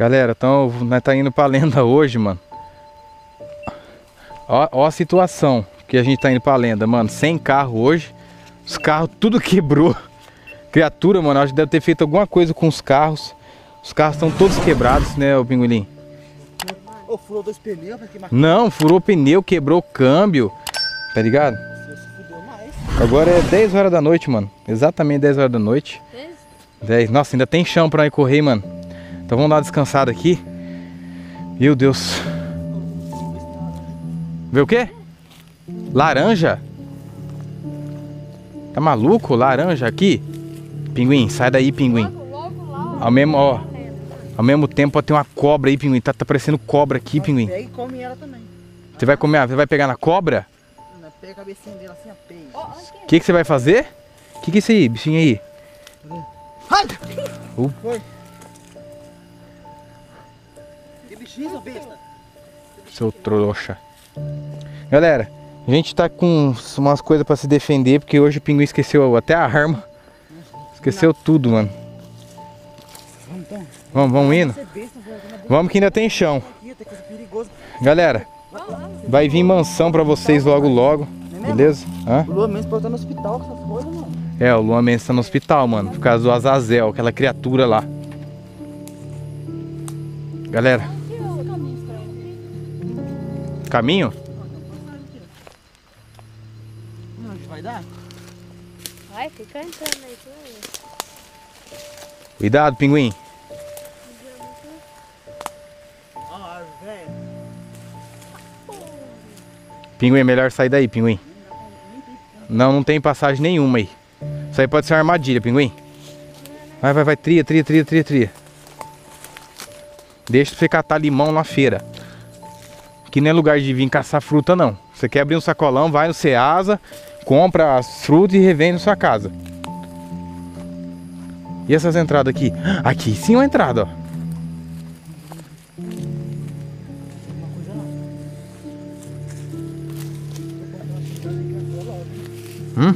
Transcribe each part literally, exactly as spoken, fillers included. Galera, então nós tá indo pra lenda hoje, mano. Ó, ó a situação que a gente tá indo pra lenda, mano. Sem carro hoje. Os carros tudo quebrou. Criatura, mano, acho que deve ter feito alguma coisa com os carros. Os carros estão todos quebrados, né, o pinguim? Oh, furou dois pneus, pra queimar. Não, furou pneu, quebrou câmbio. Tá ligado? Agora é dez horas da noite, mano. Exatamente dez horas da noite. dez? dez. Nossa, ainda tem chão pra ir correr, mano. Então vamos dar uma descansada aqui. Meu Deus. Vê o quê? Laranja? Tá maluco? Laranja aqui? Pinguim, sai daí, pinguim. Ao mesmo, ó, ao mesmo tempo, ó, tem uma cobra aí, pinguim. Tá, tá parecendo cobra aqui, pinguim. Pega e come ela também. Você vai comer, você vai pegar na cobra? Não, pega a cabecinha dela assim, ó. O que que você vai fazer? O que que é isso aí, bichinho aí? Ai! Uh. Foi. Que bichinho, seu besta? Seu trouxa. Galera, a gente tá com umas coisas pra se defender, porque hoje o pinguim esqueceu até a arma. Esqueceu tudo, mano. Então, vamos, vamos indo. Vamos que ainda tem chão. Galera, vai vir mansão pra vocês logo logo, beleza? Hã? O Luan Mendes pode estar no hospital com essas coisas, mano. É, o Luan Mendes tá no hospital, mano. Por causa do Azazel, aquela criatura lá. Galera. Caminho? Não, vai dar? Vai, fica entrando aí. Cuidado, pinguim. Pinguim, é melhor sair daí, pinguim. Não, não tem passagem nenhuma aí. Isso aí pode ser uma armadilha, pinguim. Vai, vai, vai, tria, tria, tria, tria, tria. Deixa você catar limão na feira. Aqui não é lugar de vir caçar fruta, não. Você quer abrir um sacolão, vai no Ceasa, compra as frutas e revende na sua casa. E essas entradas aqui? Aqui sim é uma entrada, ó. Hum?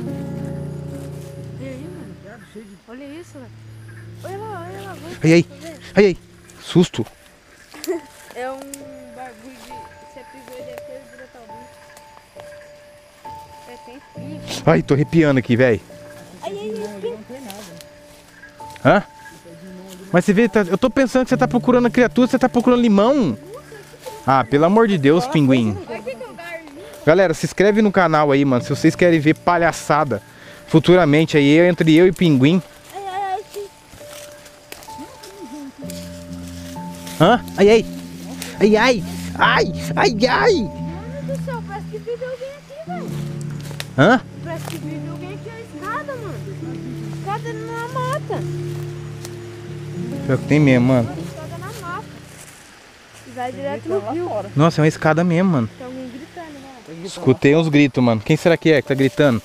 E aí, mano? Olha isso, velho. Olha lá, olha lá. Ai, ai. Ai, ai. Susto. É um bagulho de... Você pisou e depois vira tal bicho. É, tem fio. Ai, tô arrepiando aqui, velho. Ai, ai, ai. Não tem nada. Hã? Mas você vê, tá, eu tô pensando que você tá procurando a criatura, você tá procurando limão. Ah, pelo amor de Deus, pinguim. Galera, se inscreve no canal aí, mano. Se vocês querem ver palhaçada futuramente aí, entre eu e pinguim. Hã? Ai, ai. Ai, ai. Ai, ai, ai. Mano do céu, parece que vive alguém aqui, velho. Hã? Parece que vive alguém aqui na escada, mano. Escada numa mata. Pior que tem mesmo, mano. Uma escada na mata. Vai direto no rio. Nossa, é uma escada mesmo, mano. Tem alguém gritando, né? Escutei uns gritos, mano. Quem será que é que tá gritando?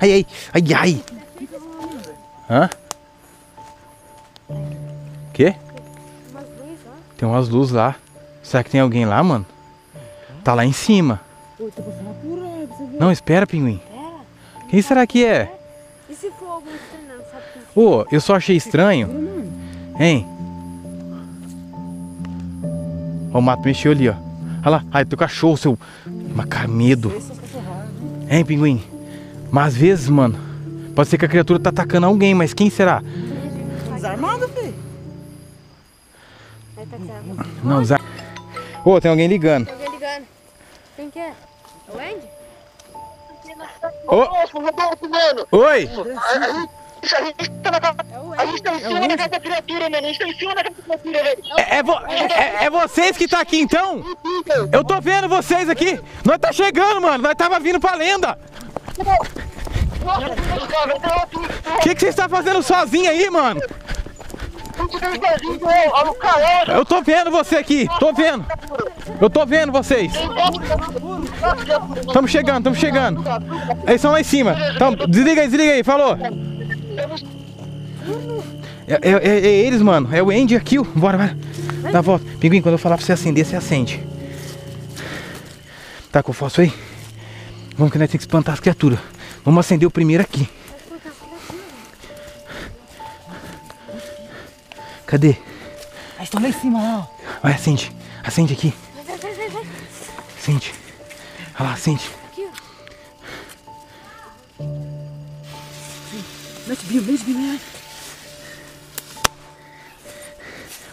Ai, ai. Ai, ai. Hã? Quê? Tem umas luzes lá. Será que tem alguém lá, mano? Tá lá em cima. Não, espera, pinguim. É. Quem será que é? E se for algum estranho, sabe? Ô, eu só achei estranho. Hein? Ó, o mato mexeu ali, ó. Olha lá. Ai, teu cachorro, seu... Macamedo. Hein, pinguim? Mas às vezes, mano, pode ser que a criatura tá atacando alguém, mas quem será? Desarmado, filho. Não, desarmado. Ô, tem alguém ligando. Tem alguém ligando. Quem que é? O Andy? Ô, Rodolfo, mano! Oi! A gente tá na casa. A gente tá em cima da casa da criatura, mano! A gente tá em cima da casa da criatura, velho! É, é, vo é, é vocês que tá aqui então? Eu tô vendo vocês aqui! Nós tá chegando, mano! Nós tava vindo pra lenda! O que que vocês tá fazendo sozinho aí, mano? Eu tô vendo você aqui, tô vendo. Eu tô vendo vocês. Tamo chegando, tamo chegando. Eles são lá em cima. Tamo, desliga aí, desliga aí, falou. É, é, é, é eles, mano. É o Andy aqui. Bora, bora. Dá a volta. Pinguim, quando eu falar pra você acender, você acende. Tá com o fósforo aí? Vamos que nós temos que espantar as criaturas. Vamos acender o primeiro aqui. Cadê? Eles estão lá em cima, lá. Vai, acende. Acende aqui. Acende. Olha lá, acende. Mete bem, mete bem.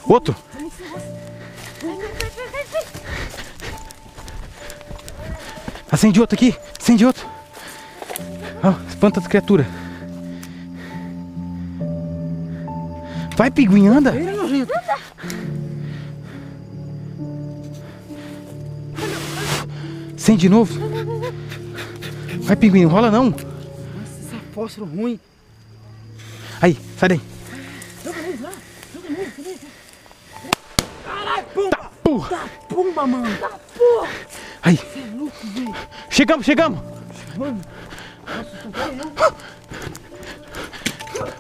Outro. Acende outro aqui. Acende outro. Oh, espanta as criaturas. Vai, pinguim, anda. Acende de novo. Vai, pinguim, não rola não. Nossa, esse apóstolo ruim. Aí, sai daí. Caralho, pumba. Tá, porra. Tá, pumba, mano. Tá, porra. Aí. Você é louco, velho. Chegamos, chegamos. Chegamos.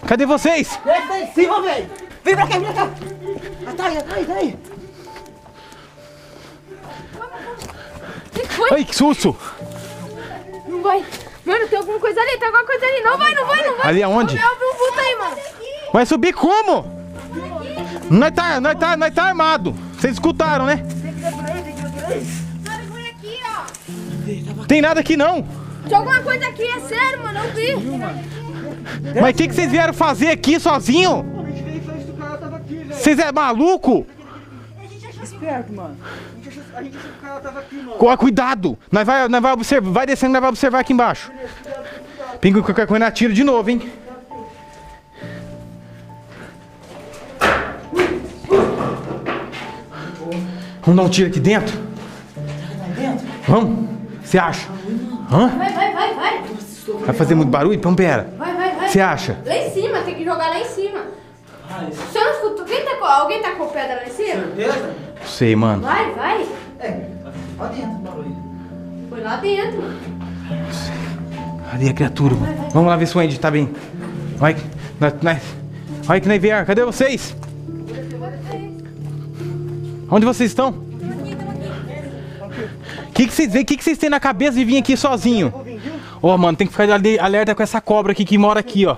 Cadê vocês? Vem pra cima, velho! Vem pra cá, vem pra cá! Atrás, atrás, atrás! Que foi? Ai, que susto! Não vai! Mano, tem alguma coisa ali, tem alguma coisa ali! Não vai, não vai, não vai! Ali aonde? Vai subir como? Nós tá, nós tá, nós tá armado! Vocês escutaram, né? Tem nada aqui não! Tinha alguma coisa aqui, é sério, mano, eu vi. Mas o que, que vocês vieram fazer aqui sozinho? A gente veio em frente do cara, tava aqui, velho. Vocês é maluco? A gente achou esperto, mano. A gente achou que o cara tava aqui, mano. Cuidado! Nós vai, nós vai observar, vai descendo, nós vai observar aqui embaixo. Pingo, qualquer coisa, atira de novo, hein? Vamos dar um tiro aqui dentro? Vamos? Você acha? Hã? Vai, vai, vai, vai. Vai fazer muito barulho? Então pera. Vai, vai, vai. Você acha? Lá em cima, tem que jogar lá em cima. Ai, você não escutou? Tá, alguém tá com pedra lá em cima? Certeza? Não sei, mano. Vai, vai. É, lá dentro o barulho. Foi lá dentro. Cadê a criatura? Vai, vai. Vamos lá ver se o Andy tá bem. Olha que nós, nós, olha que nós viemos. Cadê vocês? Onde vocês estão? O que, que vocês veem? O que, que vocês têm na cabeça de vir aqui sozinho? Ó, oh, mano, tem que ficar alerta com essa cobra aqui que mora aqui, ó.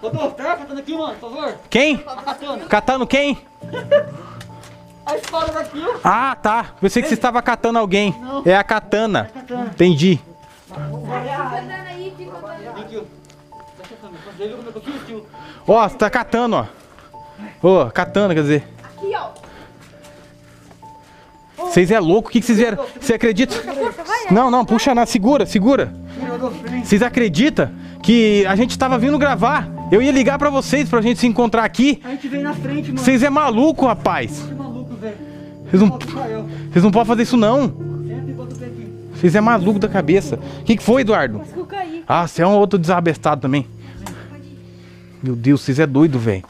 Rodolfo, tá catando aqui, mano, por favor. Quem? Catando. Catando quem? A espada daqui, ó. Ah, tá. Eu pensei que você estava catando alguém. Não. É a katana. É a katana. Entendi. Ó, você tá catando, ó. Ó, oh, katana, quer dizer. Aqui, ó. Vocês é louco, o que, que vocês vieram? Você acredita? Não, não, puxa não, segura, segura. Vocês acreditam que a gente tava vindo gravar? Eu ia ligar pra vocês, pra gente se encontrar aqui. A gente veio na frente, mano. Vocês é maluco, rapaz. Vocês é maluco, velho. Vocês não podem fazer isso, não. Vocês é maluco da cabeça. O que, que foi, Eduardo? Ah, você é um outro desabestado também. Meu Deus, vocês é doido, velho.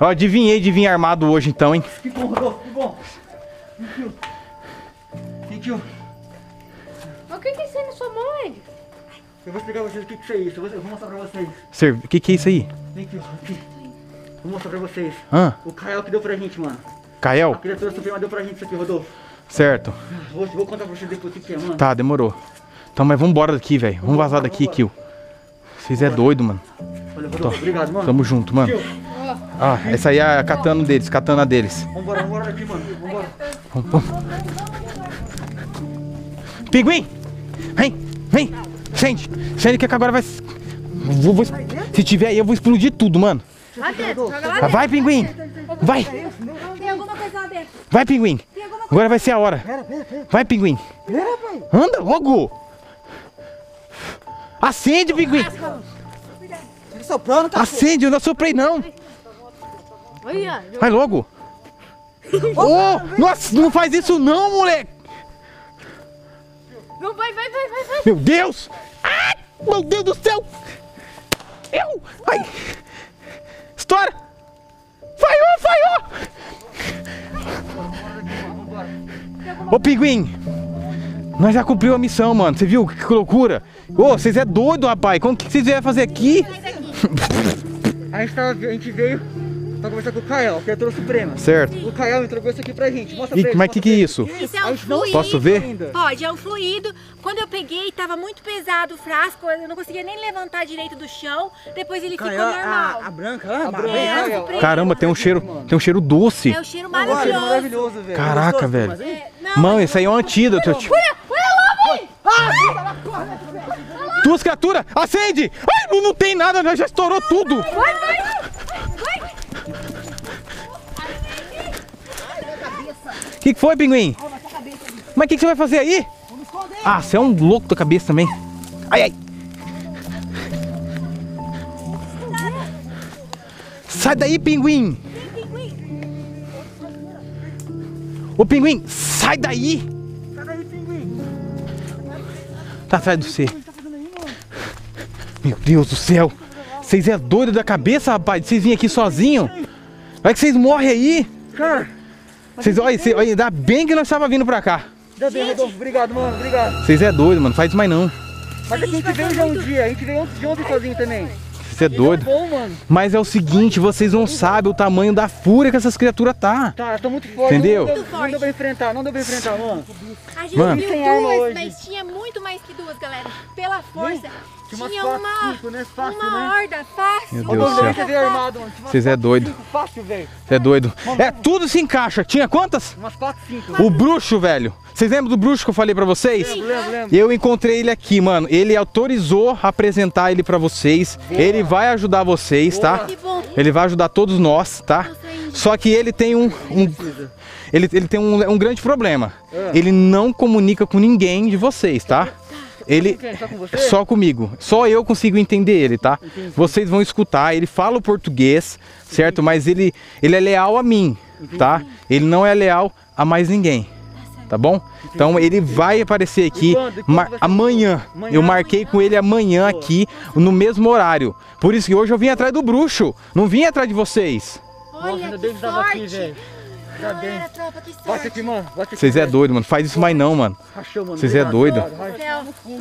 Eu adivinhei de vir armado hoje, então, hein? Que bom, Rodolfo, que bom. Thank you. Mas o que que é isso aí na sua mão, Andy? Eu vou explicar pra vocês o que que é isso. Eu vou mostrar pra vocês. Serve. O que que é isso aí? Thank you. Vou mostrar pra vocês. Ah. O Kael que deu pra gente, mano. Kael? A criatura suprema deu pra gente isso aqui, Rodolfo. Certo. Vou, vou contar pra vocês depois o que que é, mano. Tá, demorou. Então, mas vamos embora daqui, velho. Vamos vazar daqui, Kill. Vocês é doido, mano. Olha, Rodolfo, tô. Obrigado, mano. Tamo junto, mano. Kill. Ah, essa aí é a katana deles, katana deles. Vambora, vambora aqui, mano. Vambora. Vamos, vamos. Pinguim! Vem, vem! Sente! Sente que agora vai. Vou, vou... Se tiver aí, eu vou explodir tudo, mano. Lá dentro, joga lá dentro. Vai, pinguim! Vai! Tem alguma coisa lá dentro. Vai, pinguim! Agora vai ser a hora. Vai, pinguim! Anda logo! Acende, pinguim! Acende, eu não soprei não! Vai logo! Oh! Nossa, não faz isso não, moleque! Não, vai, vai, vai, vai, vai! Meu Deus! Ai! Meu Deus do céu! Eu! Ai! Estoura! Falhou, falhou! Ô, pinguim! Nós já cumprimos a missão, mano. Você viu que loucura? Ô, vocês é doido, rapaz! Como que vocês vieram fazer aqui? A gente veio... pra conversar com o Kael, criatura suprema. Certo. O Kael entregou isso aqui pra gente. Mostra e, pra ele, mas o que, que é isso? Isso é um fluido. Posso ver? Pode, é um fluido. Quando eu peguei, tava muito pesado o frasco, eu não conseguia nem levantar direito do chão. Depois ele Kael, ficou normal. A, a branca, a, a branca. É, a caramba, tem um cheiro, tem um cheiro doce. É um cheiro maravilhoso. É maravilhoso, velho. Caraca, velho. É, não, mano, isso aí é um antídoto. Duas criaturas, acende! Ai, não, não tem nada, né? Já estourou tudo! Vai, vai! Vai! Vai. O que, que foi, pinguim? Ai, cabeça, mas o que, que você vai fazer aí? Vamos esconder. Ah, você é um louco da cabeça também. Ai, ai! Sai daí, pinguim! Ô, pinguim, sai daí! Sai daí, pinguim! Tá atrás do C. Meu Deus do céu, vocês é doido da cabeça, rapaz, vocês vêm aqui sozinhos? Vai que vocês morrem aí. Cara, vocês, olha, cê, olha, ainda bem que nós estávamos vindo pra cá. Ainda bem, Rodolfo, obrigado, mano, obrigado. Vocês é doido, mano, faz mais não. Mas a gente veio já um dia, a gente veio antes de ontem sozinho também. Você é doido. Bom, mano. Mas é o seguinte, vocês não sabem o tamanho da fúria que essas criaturas tá. Tá, tô muito forte. Entendeu? Não deu, muito forte. Não deu pra enfrentar, não deu pra enfrentar, mano. A gente mano. viu duas, hoje. Mas tinha muito mais que duas, galera. Pela força, tinha, tinha uma, uma, cinco, né? Fácil, uma né? horda fácil. Meu Deus do céu. Vocês é doido. Você é doido. É, tudo se encaixa. Tinha quantas? Umas quatro, cinco. O bruxo, velho. Vocês lembram do bruxo que eu falei pra vocês? Lembro, lembro, lembro. Eu encontrei ele aqui, mano. Ele autorizou apresentar ele pra vocês. Boa. Ele vai ajudar vocês, Boa. tá? Ele vai ajudar todos nós, tá? Só que ele tem um... um ele, ele tem um, um grande problema. É. Ele não comunica com ninguém de vocês, tá? Ele... Só, com você? Só comigo. Só eu consigo entender ele, tá? Entendi. Vocês vão escutar. Ele fala o português, certo? Entendi. Mas ele, ele é leal a mim, Entendi. tá? Ele não é leal a mais ninguém. Tá bom? Então ele vai aparecer aqui amanhã. Eu marquei com ele amanhã aqui no mesmo horário. Por isso que hoje eu vim atrás do bruxo. Não vim atrás de vocês. Olha que sorte. Galera, tropa, que sorte. Vocês é doido, mano. Faz isso mais não, mano. Vocês é doido.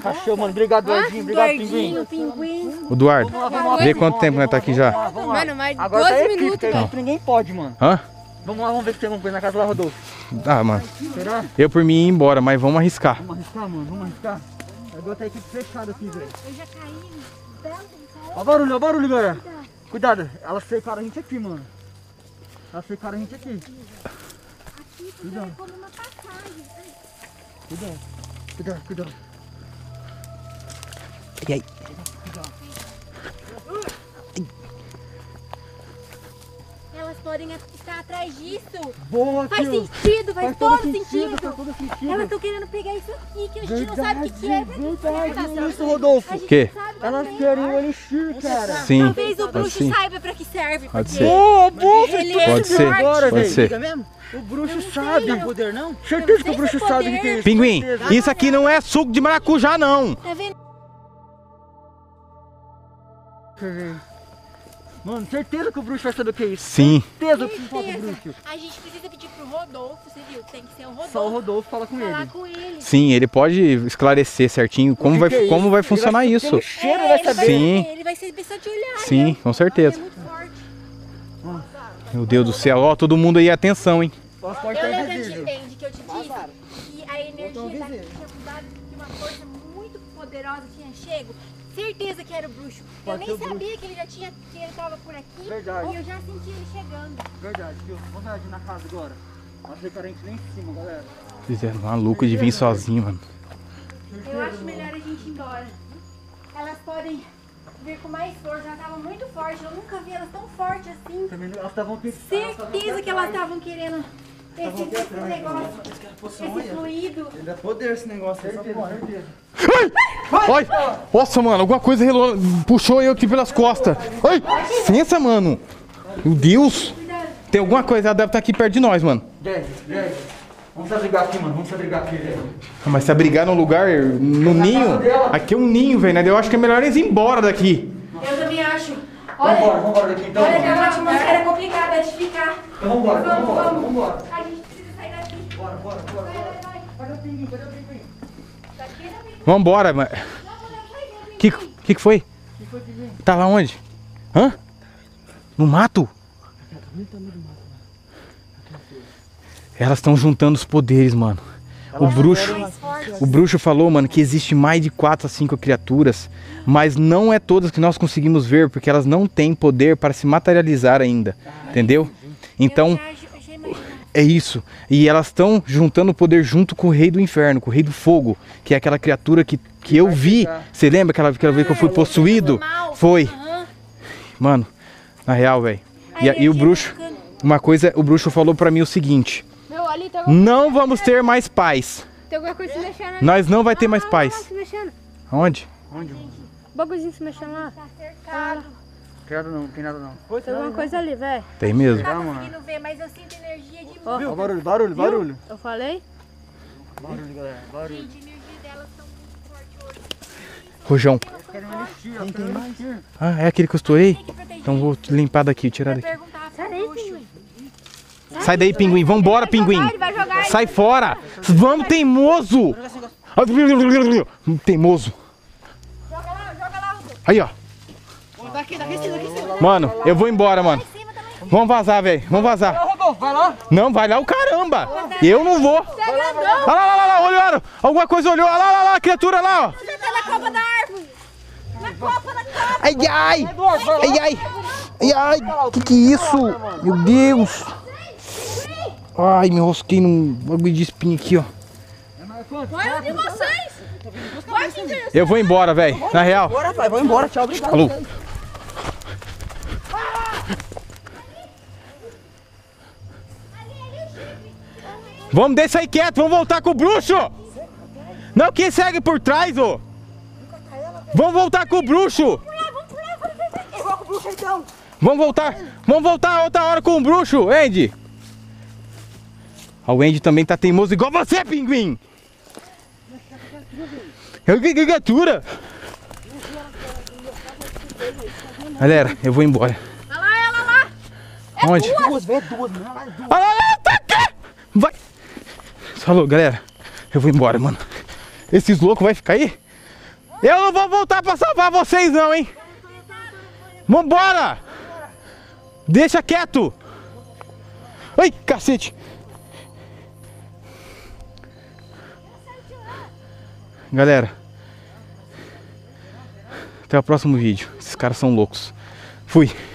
Rachou, mano. Obrigado, Eduardinho. Obrigado, Pinguim. O Eduardo, vê quanto tempo nós tá aqui já. Mano, mais doze minutos. Ninguém pode, mano. Hã? Vamos lá, vamos ver se tem alguma coisa na casa lá, Rodolfo. Ah, mano. Será? Eu por mim ia embora, mas vamos arriscar. Vamos arriscar, mano. Vamos arriscar. Agora tá a equipe fechada aqui, velho. Eu já caí. Olha o barulho, olha o barulho, galera. Cuidado. Elas cercaram a gente aqui, mano. Elas cercaram a gente aqui. Aqui, cuidado. Como uma passagem. Cuidado. Cuidado, cuidado. E aí? Elas podem estar atrás disso. Boa, faz sentido, faz, faz todo sentido. sentido. Faz todo sentido. Elas estão querendo pegar isso aqui, que a gente verdade, não sabe o que, que é. Verdade, isso, Rodolfo. O quê? Elas querem o elixir, cara. Sim. Talvez o bruxo Sim. saiba pra que serve. Pode ser. Boa, boa, Ele pode, pode ser. Agora, pode ser. O bruxo sabe. Não tem poder, não? Certeza que o bruxo sabe o que é isso. Pinguim, isso aqui não é suco de maracujá, não. Tá vendo? Mano, certeza que o bruxo vai saber o que é isso. Sim. Certeza que fala pro bruxo. A gente precisa pedir pro Rodolfo, você viu? Tem que ser o Rodolfo. Só o Rodolfo fala com, falar ele. com ele. Sim, ele pode esclarecer certinho como, vai, é como vai funcionar ele vai isso. O cheiro é, vai saber. Sim. Ele vai saber só de olhar. Sim, né? Com certeza. Nossa, é muito forte. Nossa. Meu Deus do céu, ó, todo mundo aí, atenção, hein. Nossa, pode eu lembro de Wendy que eu te disse que a energia daqui tinha mudado, que uma força muito poderosa tinha chego. Certeza que era o bruxo. Pode eu nem sabia bruxo. que ele já tinha, que ele tava por aqui. Verdade. E eu já senti ele chegando. Verdade, viu? Vamos lá na casa agora. Mas tem parente lá em cima, galera. Vocês é maluco de vir sozinho, mano. Eu acho melhor a gente ir embora. Elas podem vir com mais força. Elas estavam muito fortes. Eu nunca vi elas tão fortes assim. Também não, elas estavam pensando. Certeza elas que elas estavam querendo. Esse, esse atrás, negócio, esse fluido. Ele é poder esse negócio, certeza, certeza. Ai! Ai! Nossa, mano, alguma coisa relou... puxou eu aqui pelas costas. Ai! Licença, mano. Meu Deus. Tem alguma coisa, ela deve estar aqui perto de nós, mano. Deve, deve. Vamos se abrigar aqui, mano. Vamos se abrigar aqui, velho. Mas se abrigar num lugar, no ninho... Aqui é um ninho, velho, né? Eu acho que é melhor eles ir embora daqui. Eu também acho. Olha, vambora, vambora daqui, então. Olha, a atmosfera é complicada de ficar. Então vambora, vamos, vambora, vamos. vambora. A gente precisa sair daqui. Bora, bora, bora. Vai, vai, vai. Cadê o pinguim? Cadê o pinguim? Daqui é o pinguim. Vambora, mas... O que, que que foi? O que foi, pinguim? Tava onde? Hã? No mato? Elas estão juntando os poderes, mano. O bruxo, o bruxo falou, mano, que existe mais de quatro a cinco criaturas, mas não é todas que nós conseguimos ver, porque elas não têm poder para se materializar ainda, entendeu? Então, é isso. E elas estão juntando o poder junto com o rei do inferno, com o rei do fogo, que é aquela criatura que, que eu vi. Você lembra aquela, aquela vez que eu fui possuído? Foi. Mano, na real, velho. E, e o bruxo, uma coisa, o bruxo falou pra mim o seguinte: não vamos ter mais paz. Tem alguma coisa se mexendo ali. Nós não vai ter mais paz. Onde? Onde? O bagulhozinho se mexendo lá. Tá cercado. Cercado não, não tem nada não. Tem alguma coisa ali, velho. Tem mesmo. Eu não tô conseguindo ver, mas eu sinto energia de mim. Ó, barulho, barulho, barulho. Eu falei? Barulho, galera, barulho. Gente, a energia delas tá muito forte hoje. Rojão. Ah, é aquele que eu estourei? Então vou limpar daqui, tirar daqui. Sai daí, pinguim. Vambora, pinguim. Sai fora. Vamos, teimoso. Teimoso. Joga lá, joga lá. Aí, ó. Mano, eu vou embora, mano. Vamos vazar, velho. Vamos vazar. Não, vai lá o caramba. Eu não vou. Olha lá, lá, lá, lá. Olharam. Alguma coisa olhou. Olha lá, lá, lá. A criatura lá, ó. Você tá na copa da árvore. Na copa, na copa. Ai, ai. Ai, ai. Ai, ai. Que que é isso? Meu Deus. Ai, me enrosquei num bagulho de espinho aqui, ó. Vai ouvir vocês! Vai, eu vou embora, velho. Na real. Bora, pai. Vou embora, tchau, obrigado. Alô. Vamos deixar aí quieto, vamos voltar com o bruxo! Não, quem segue por trás, ô! Vamos voltar com o bruxo! Vamos voltar! Vamos voltar outra hora com o bruxo, Andy! O Wendy também tá teimoso igual você, pinguim! Eu que criatura! Galera, eu vou embora. Olha lá, olha lá! É onde? Duas, é duas, olha lá, é duas. Olha lá, tá cá! Vai! Falou, galera. Eu vou embora, mano. Esses loucos vão ficar aí? Eu não vou voltar pra salvar vocês, não, hein? Vambora! Deixa quieto! Ai, cacete! Galera, até o próximo vídeo. Esses caras são loucos. Fui.